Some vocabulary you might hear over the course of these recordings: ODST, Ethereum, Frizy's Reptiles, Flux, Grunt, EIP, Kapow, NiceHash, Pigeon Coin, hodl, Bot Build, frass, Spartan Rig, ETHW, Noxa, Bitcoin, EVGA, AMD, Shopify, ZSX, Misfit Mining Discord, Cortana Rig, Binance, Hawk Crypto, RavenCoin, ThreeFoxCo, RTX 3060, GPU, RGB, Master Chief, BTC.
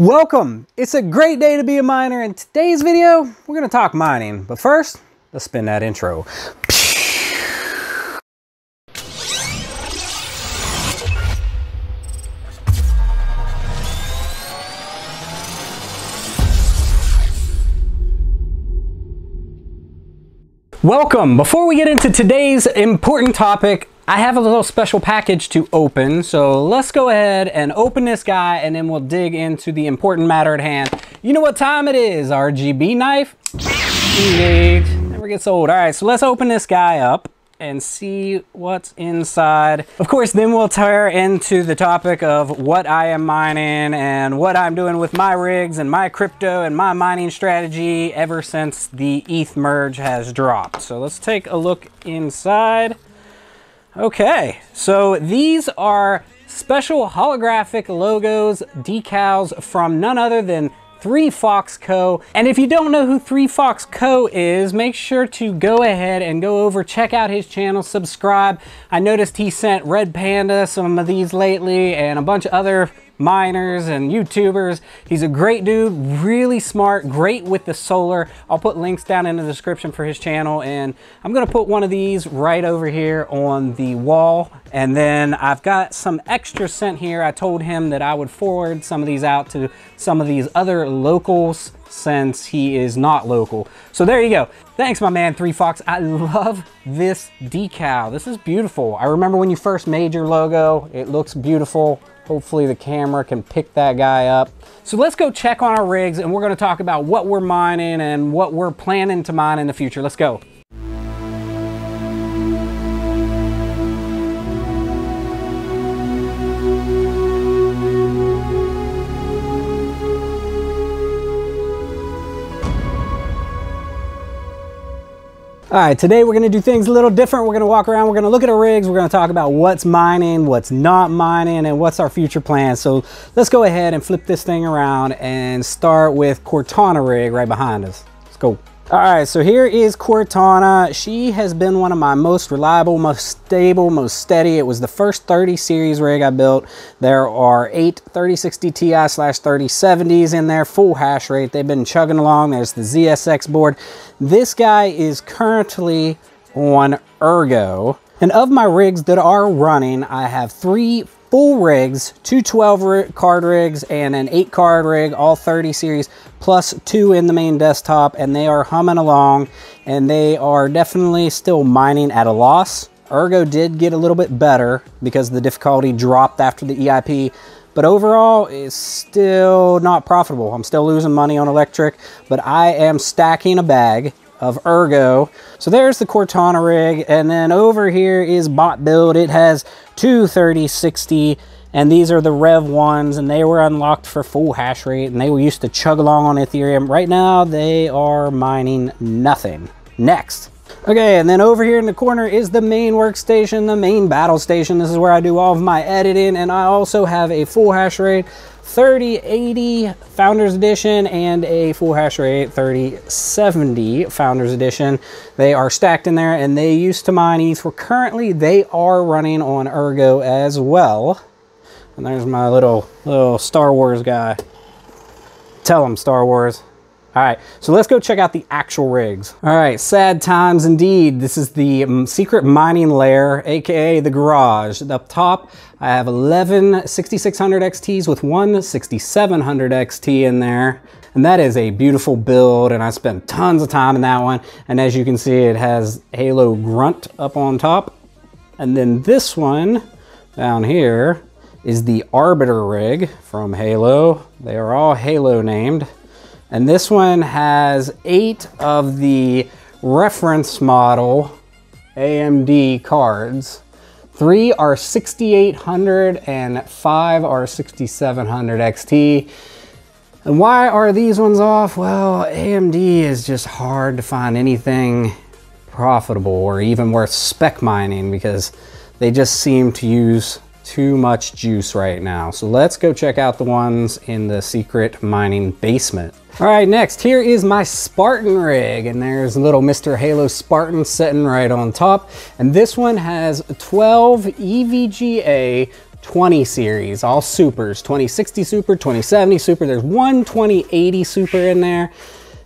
Welcome, it's a great day to be a miner. In today's video, we're gonna talk mining, but first, let's spin that intro. Welcome, before we get into today's important topic, I have a little special package to open, so let's go ahead and open this guy and then we'll dig into the important matter at hand. You know what time it is, RGB knife. Engage, never gets old. All right, so let's open this guy up and see what's inside. Of course, then we'll tear into the topic of what I am mining and what I'm doing with my rigs and my crypto and my mining strategy ever since the ETH merge has dropped. So let's take a look inside. Okay, so these are special holographic logos, decals from none other than ThreeFoxCo. And if you don't know who ThreeFoxCo is, make sure to go ahead and go over, check out his channel, subscribe. I noticed he sent Red Panda some of these lately and a bunch of other miners and YouTubers. He's a great dude, really smart, great with the solar. I'll put links down in the description for his channel, and I'm gonna put one of these right over here on the wall. And then I've got some extra sent here. I told him that I would forward some of these out to some of these other locals since he is not local. So there you go. Thanks, my man, ThreeFox. I love this decal. This is beautiful. I remember when you first made your logo, it looks beautiful. Hopefully the camera can pick that guy up. So let's go check on our rigs and we're gonna talk about what we're mining and what we're planning to mine in the future. Let's go. All right, today we're gonna do things a little different. We're gonna walk around, we're gonna look at our rigs, we're gonna talk about what's mining, what's not mining, and what's our future plans. So let's go ahead and flip this thing around and start with Cortana Rig right behind us. Let's go. All right, so here is Cortana. She has been one of my most reliable, most stable, most steady. It was the first 30 series rig I built. There are 8 3060 Ti/3070s in there, full hash rate. They've been chugging along. There's the ZSX board. This guy is currently on Ergo. And of my rigs that are running, I have 3 full rigs, 2 12-card rigs and an 8-card rig, all 30 series, plus 2 in the main desktop, and they are humming along, and they are definitely still mining at a loss. Ergo did get a little bit better because the difficulty dropped after the EIP, but overall, it's still not profitable. I'm still losing money on electric, but I am stacking a bag of Ergo. So there's the Cortana rig, and then over here is Bot Build. It has 2 3060, and these are the Rev ones, and they were unlocked for full hash rate, and they were used to chug along on Ethereum. Right now they are mining nothing. Next. Okay, and then over here in the corner is the main workstation, the main battle station. This is where I do all of my editing, and I also have a full hash rate 3080 Founders Edition and a full hash rate 3070 Founders Edition. They are stacked in there, and they used to mine ETH. Well, currently they are running on Ergo as well. And there's my little Star Wars guy. Tell him, Star Wars. All right, so let's go check out the actual rigs. All right, sad times indeed. This is the secret mining lair, AKA the garage. Up top, I have 11 6600 XTs with 1 6700 XT in there. And that is a beautiful build, and I spent tons of time in that one. And as you can see, it has Halo Grunt up on top. And then this one down here is the Arbiter rig from Halo. They are all Halo named. And this one has 8 of the reference model AMD cards. 3 are 6800 and 5 are 6700 XT. And why are these ones off? Well, AMD is just hard to find anything profitable or even worth spec mining because they just seem to use too much juice right now. So let's go check out the ones in the secret mining basement. All right, next, here is my Spartan rig, and there's little Mr. Halo Spartan sitting right on top. And this one has 12 EVGA 20 series, all supers, 2060 super, 2070 super, there's one 2080 super in there.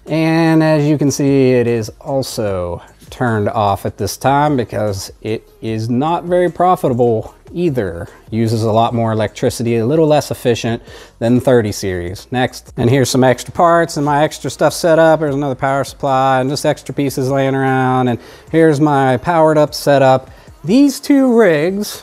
And as you can see, it is also turned off at this time because it is not very profitable either. Uses a lot more electricity, a little less efficient than 30 series. Next, and here's some extra parts and my extra stuff set up. There's another power supply and just extra pieces laying around. And here's my powered up setup. These two rigs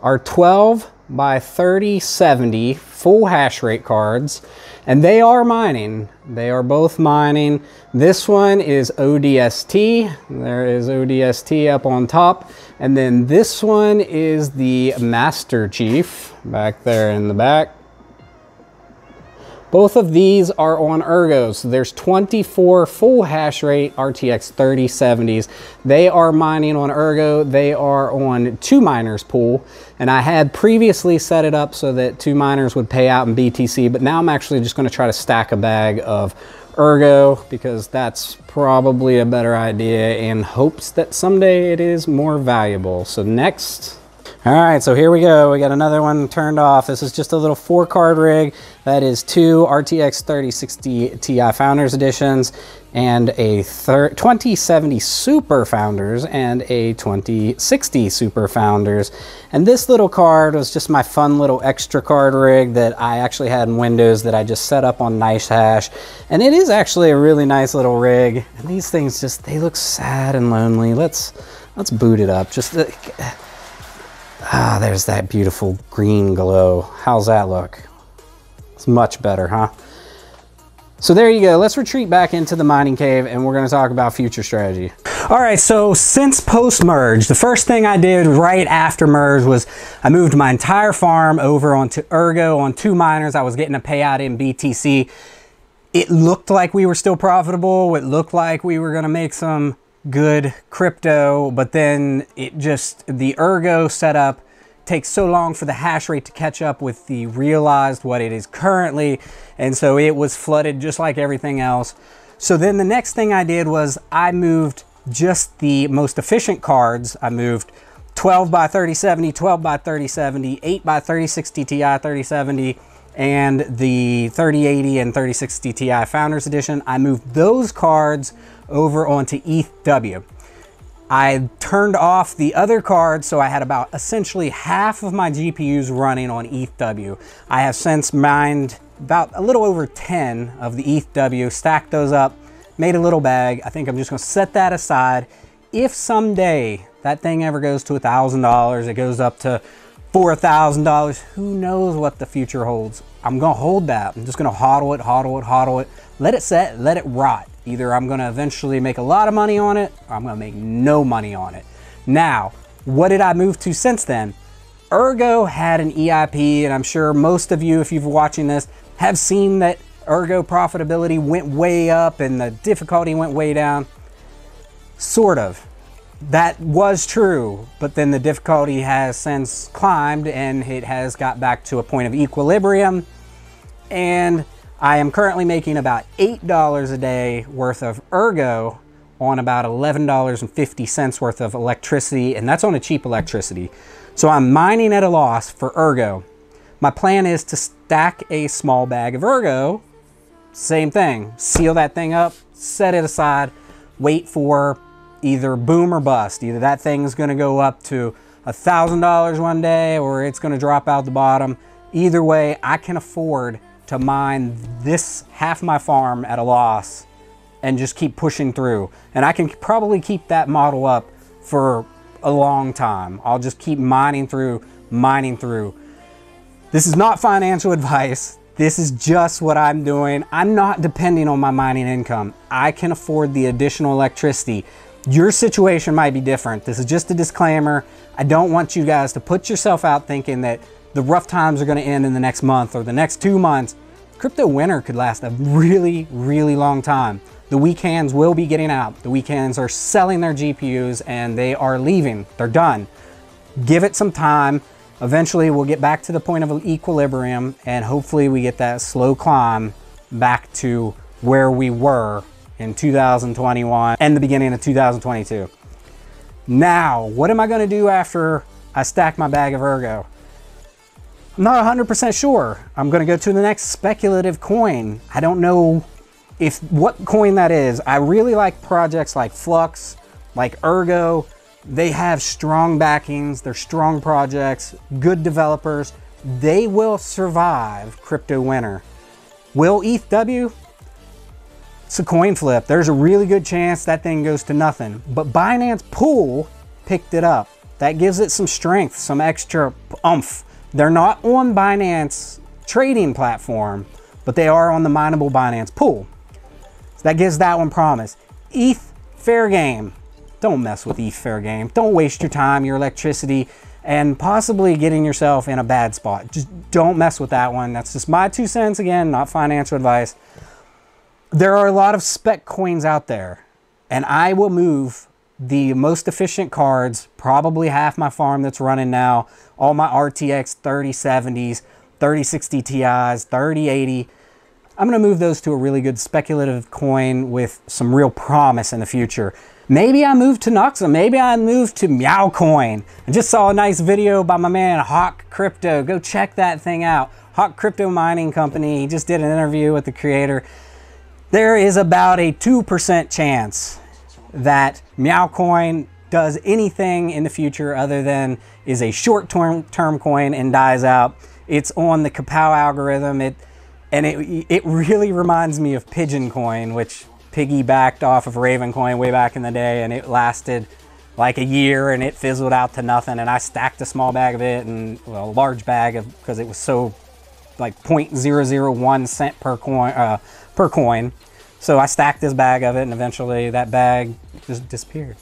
are 12 by 3070 full hash rate cards, and they are mining. They are both mining. This one is ODST. There is ODST up on top. And then this one is the Master Chief back there in the back. Both of these are on Ergo. So there's 24 full hash rate RTX 3070s. They are mining on Ergo. They are on two miners pool. And I had previously set it up so that two miners would pay out in BTC, but now I'm actually just gonna try to stack a bag of Ergo because that's probably a better idea in hopes that someday it is more valuable. So next. All right, so here we go. We got another one turned off. This is just a little 4-card rig. That is two RTX 3060 Ti Founders Editions and a 2070 Super Founders and a 2060 Super Founders. And this little card was just my fun little extra card rig that I actually had in Windows that I just set up on NiceHash. And it is actually a really nice little rig. And these things just, they look sad and lonely. Let's boot it up. Just. Ah, there's that beautiful green glow. How's that look? It's much better, huh? So there you go. Let's retreat back into the mining cave and we're going to talk about future strategy. All right, so since post-merge, the first thing I did right after merge was I moved my entire farm over onto Ergo on two miners. I was getting a payout in BTC. It looked like we were still profitable. It looked like we were going to make some good crypto, but then it just, the Ergo setup takes so long for the hash rate to catch up with the realized what it is currently, and so it was flooded just like everything else. So then the next thing I did was I moved just the most efficient cards. I moved 12 by 3070, 12 by 3070, 8 by 3060 Ti 3070, and the 3080 and 3060 Ti Founders Edition. I moved those cards over onto ETHW. I turned off the other card, so I had about essentially half of my GPUs running on ETHW. I have since mined about a little over 10 of the ETHW, stacked those up, made a little bag. I think I'm just gonna set that aside. If someday that thing ever goes to $1,000, it goes up to $4,000, who knows what the future holds. I'm gonna hold that. I'm just gonna hodl it, hodl it, hodl it. Let it set, let it rot. Either I'm gonna eventually make a lot of money on it, or I'm gonna make no money on it. Now, what did I move to since then? Ergo had an EIP, and I'm sure most of you, if you've been watching this, have seen that Ergo profitability went way up and the difficulty went way down. Sort of. That was true, but then the difficulty has since climbed and it has got back to a point of equilibrium. And I am currently making about $8 a day worth of Ergo on about $11.50 worth of electricity, and that's on a cheap electricity. So I'm mining at a loss for Ergo. My plan is to stack a small bag of Ergo, same thing, seal that thing up, set it aside, wait for either boom or bust. Either that thing's gonna go up to $1,000 one day or it's gonna drop out the bottom. Either way, I can afford to mine this half my farm at a loss and just keep pushing through. And I can probably keep that model up for a long time. I'll just keep mining through, mining through. This is not financial advice. This is just what I'm doing. I'm not depending on my mining income. I can afford the additional electricity. Your situation might be different. This is just a disclaimer. I don't want you guys to put yourself out thinking that the rough times are gonna end in the next month or the next 2 months. Crypto winter could last a really, really long time. The weak hands will be getting out. The weak hands are selling their GPUs and they are leaving, they're done. Give it some time. Eventually we'll get back to the point of equilibrium and hopefully we get that slow climb back to where we were in 2021 and the beginning of 2022. Now, what am I gonna do after I stack my bag of Ergo? not 100% sure. I'm gonna go to the next speculative coin. I don't know if what coin that is. I really like projects like Flux, like Ergo. They have strong backings, they're strong projects, good developers. They will survive crypto winter. Will ETHW? It's a coin flip. There's a really good chance that thing goes to nothing, but Binance Pool picked it up. That gives it some strength, some extra oomph. They're not on Binance trading platform, but they are on the mineable Binance Pool. So that gives that one promise. ETH, fair game. Don't mess with ETH, fair game. Don't waste your time, your electricity, and possibly getting yourself in a bad spot. Just don't mess with that one. That's just my 2 cents, again, not financial advice. There are a lot of spec coins out there, and I will move the most efficient cards, probably half my farm that's running now, all my RTX 3070s, 3060 Ti's, 3080. I'm gonna move those to a really good speculative coin with some real promise in the future. Maybe I move to Noxa, maybe I move to Meow Coin. I just saw a nice video by my man Hawk Crypto. Go check that thing out. Hawk Crypto Mining Company, he just did an interview with the creator. There is about a 2% chance that Meow Coin does anything in the future other than is a short-term coin and dies out. It's on the Kapow algorithm, and it really reminds me of Pigeon Coin, which piggybacked off of RavenCoin way back in the day, and it lasted like a year and it fizzled out to nothing, and I stacked a small bag of it, and well, a large bag of, because it was so like 0.001 cent per coin. So I stacked this bag of it, and eventually that bag just disappeared.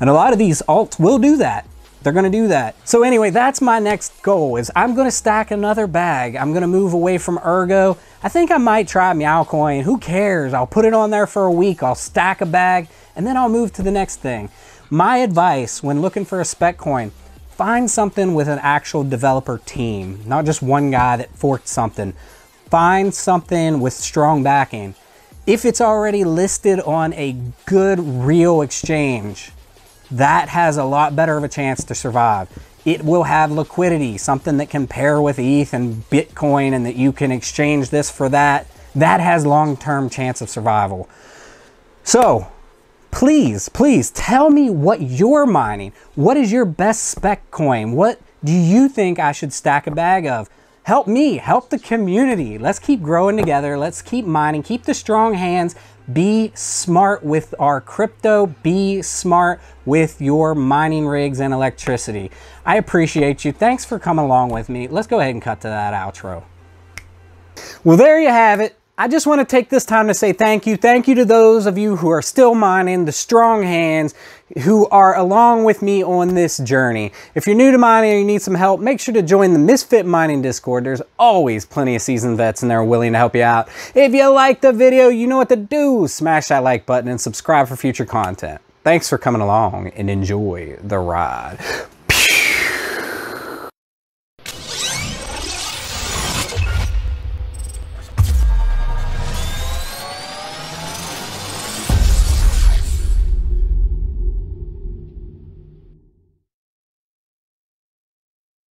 And a lot of these alts will do that. They're gonna do that. So anyway, that's my next goal, is I'm gonna stack another bag. I'm gonna move away from Ergo. I think I might try Meow Coin. Who cares? I'll put it on there for a week. I'll stack a bag, and then I'll move to the next thing. My advice when looking for a spec coin, find something with an actual developer team, not just one guy that forked something. Find something with strong backing. If it's already listed on a good real exchange, that has a lot better of a chance to survive. It will have liquidity, something that can pair with ETH and Bitcoin, and that you can exchange this for that. That has long-term chance of survival. So please, please tell me what you're mining. What is your best spec coin? What do you think I should stack a bag of? Help me, help the community. Let's keep growing together. Let's keep mining, keep the strong hands. Be smart with our crypto. Be smart with your mining rigs and electricity. I appreciate you. Thanks for coming along with me. Let's go ahead and cut to that outro. Well, there you have it. I just want to take this time to say thank you. Thank you to those of you who are still mining, the strong hands, who are along with me on this journey. If you're new to mining and you need some help, make sure to join the Misfit Mining Discord. There's always plenty of seasoned vets in there willing to help you out. If you liked the video, you know what to do. Smash that like button and subscribe for future content. Thanks for coming along and enjoy the ride.